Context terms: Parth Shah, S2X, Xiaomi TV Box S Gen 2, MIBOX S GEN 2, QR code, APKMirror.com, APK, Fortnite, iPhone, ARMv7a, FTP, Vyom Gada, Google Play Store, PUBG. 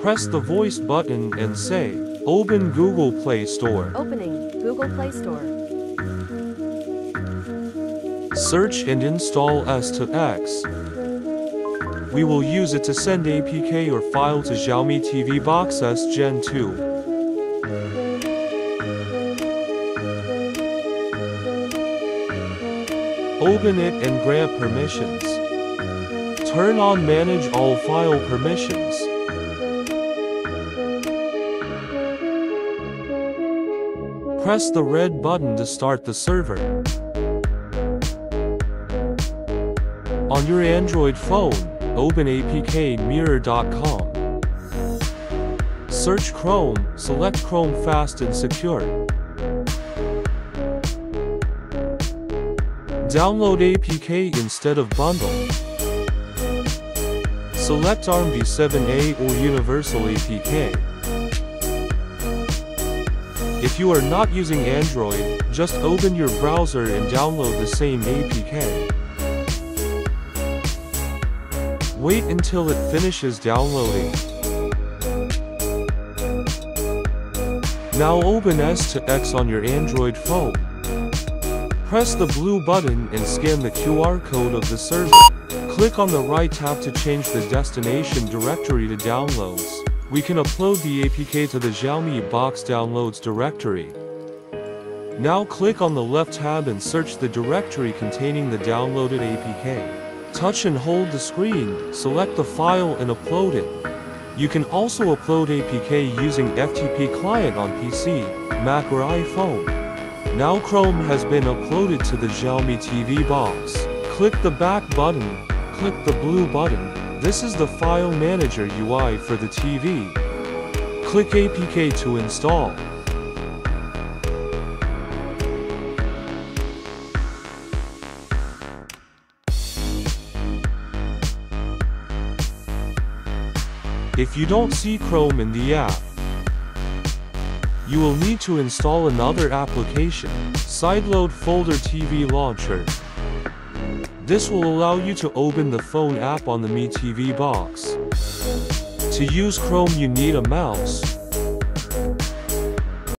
Press the voice button and say, "Open Google Play Store." Opening Google Play Store. Search and install S2X. We will use it to send APK or file to Xiaomi TV Box S Gen 2. Open it and grant permissions. Turn on Manage All File Permissions. Press the red button to start the server. On your Android phone, open APKMirror.com. Search Chrome, select Chrome Fast and Secure. Download APK instead of bundle. Select ARMv7a or Universal APK. If you are not using Android, just open your browser and download the same APK. Wait until it finishes downloading. Now open S2X on your Android phone. Press the blue button and scan the QR code of the server. Click on the right tab to change the destination directory to downloads. We can upload the APK to the Xiaomi Box Downloads directory. Now click on the left tab and search the directory containing the downloaded APK. Touch and hold the screen, select the file and upload it. You can also upload APK using FTP client on PC, Mac or iPhone. Now Chrome has been uploaded to the Xiaomi TV Box. Click the back button, click the blue button. This is the file manager UI for the TV. Click APK to install. If you don't see Chrome in the app, you will need to install another application, Sideload Folder TV Launcher. This will allow you to open the phone app on the Mi TV Box. To use Chrome you need a mouse.